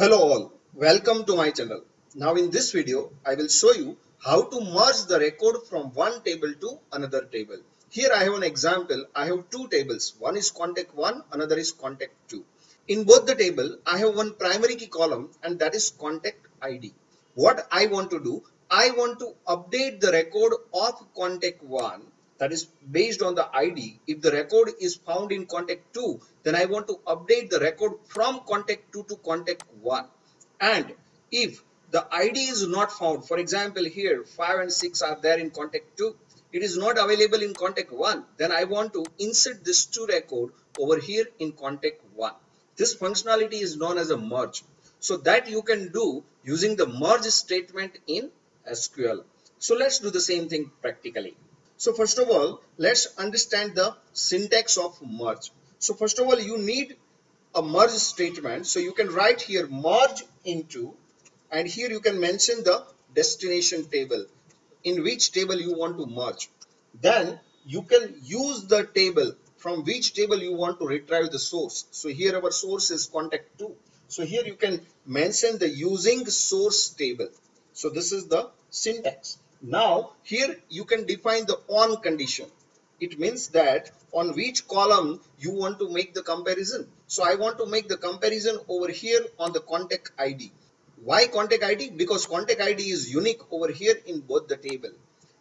Hello all, welcome to my channel. Now in this video, I will show you how to merge the record from one table to another table. Here I have an example. I have two tables. One is contact1, another is contact2. In both the table, I have one primary key column and that is contact ID. What I want to do, I want to update the record of contact1. That is based on the ID. If the record is found in contact 2, then I want to update the record from contact 2 to contact 1. And if the ID is not found, for example, here 5 and 6 are there in contact 2. It is not available in contact 1. Then I want to insert this 2 record over here in contact 1. This functionality is known as a merge. So that you can do using the merge statement in SQL. So let's do the same thing practically. So first of all, let's understand the syntax of merge. So first of all, you need a merge statement. So you can write here merge into, and here you can mention the destination table, in which table you want to merge. Then you can use the table from which table you want to retrieve the source. So here our source is contact2. So here you can mention the using source table. So this is the syntax. Now here you can define the on condition. It means that on which column you want to make the comparison. So I want to make the comparison over here on the contact ID. Why contact ID? Because contact ID is unique over here in both the table.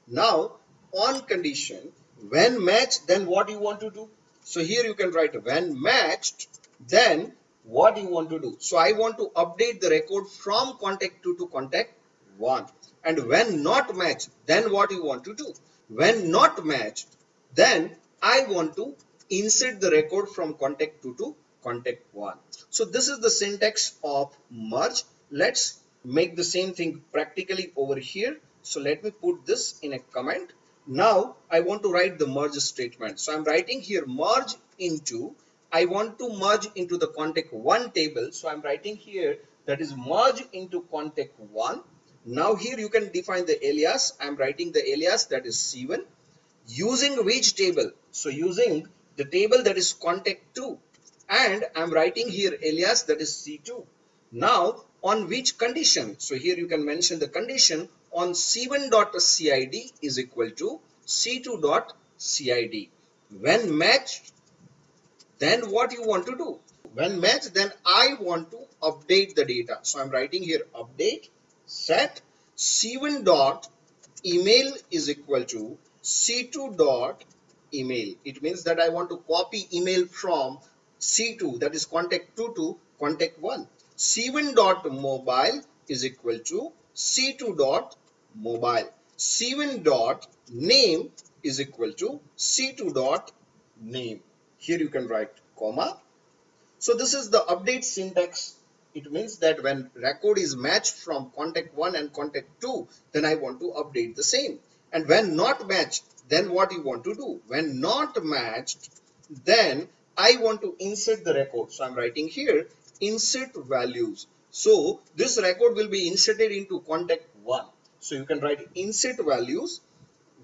Now on condition, when matched, then what you want to do? So here you can write when matched, then what you want to do? So I want to update the record from contact 2 to contact 1. And when not matched, then what you want to do? When not matched, then I want to insert the record from contact 2 to contact 1. So this is the syntax of merge. Let's make the same thing practically over here. So let me put this in a comment. Now I want to write the merge statement. So I'm writing here merge into, I want to merge into the contact 1 table. So I'm writing here that is merge into contact 1. Now here you can define the alias. I'm writing the alias that is C1. Using which table? So using the table that is contact 2. And I'm writing here alias that is C2. Now on which condition? So here you can mention the condition on C1.CID is equal to C2.CID. When matched, then what you want to do? When matched, then I want to update the data. So I'm writing here update. Set C1 dot email is equal to C2 dot email. It means that I want to copy email from C2, that is contact 2 to contact 1. C1 dot mobile is equal to C2 dot mobile. C1 dot name is equal to C2 dot name. Here you can write comma. So this is the update syntax. It means that when record is matched from contact 1 and contact 2, then I want to update the same. And when not matched, then what you want to do? When not matched, then I want to insert the record. So I'm writing here, insert values. So this record will be inserted into contact 1. So you can write insert values.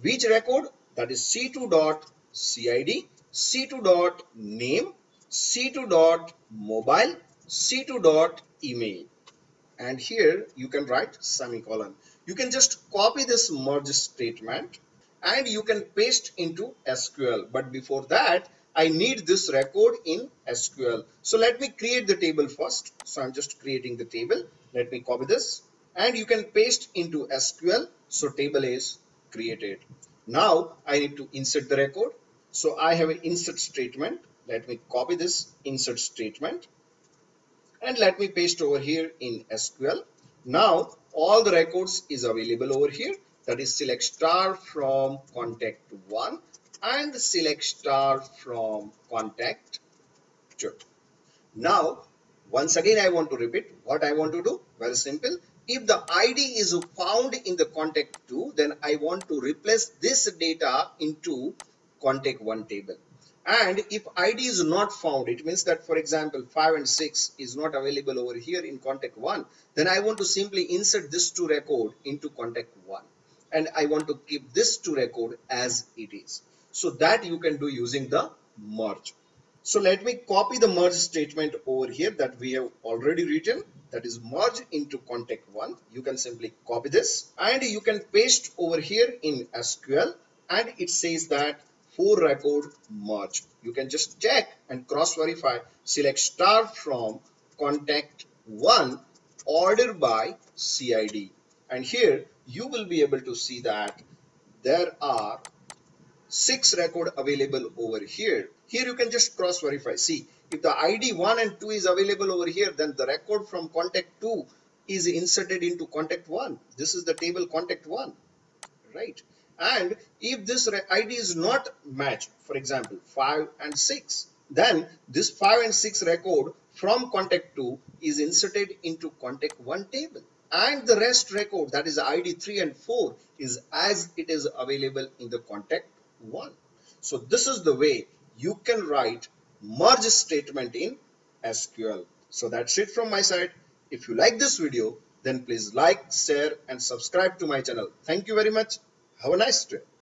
Which record? That is C2.CID, C2.name, C2.mobile, C2 dot email. And here you can write semicolon. You can just copy this merge statement and you can paste into SQL. But before that, I need this record in SQL. So let me create the table first. So I'm just creating the table. Let me copy this and you can paste into SQL. So table is created. Now I need to insert the record. So I have an insert statement. Let me copy this insert statement. And let me paste over here in SQL. Now all the records is available over here. That is select star from contact 1 and select star from contact 2. Now once again I want to repeat what I want to do. Very simple. If the ID is found in the contact 2, then I want to replace this data into contact 1 table. And if ID is not found, it means that, for example, 5 and 6 is not available over here in contact 1, then I want to simply insert this 2 record into contact 1. And I want to keep this 2 record as it is. So that you can do using the merge. So let me copy the merge statement over here that we have already written. that is merged into contact1. You can simply copy this and you can paste over here in SQL, and it says that for record merge. You can just check and cross verify, select star from contact1 order by CID, and here you will be able to see that there are 6 records available over here. Here you can just cross verify. See, if the ID 1 and 2 is available over here, then the record from contact 2 is inserted into contact 1. This is the table contact 1, right? And if this ID is not matched, for example 5 and 6, then this 5 and 6 record from contact 2 is inserted into contact 1 table. And the rest record, that is ID 3 and 4, is as it is available in the contact 1. So this is the way you can write merge statement in SQL. So that's it from my side. If you like this video, then please like, share and subscribe to my channel. Thank you very much. Have a nice day.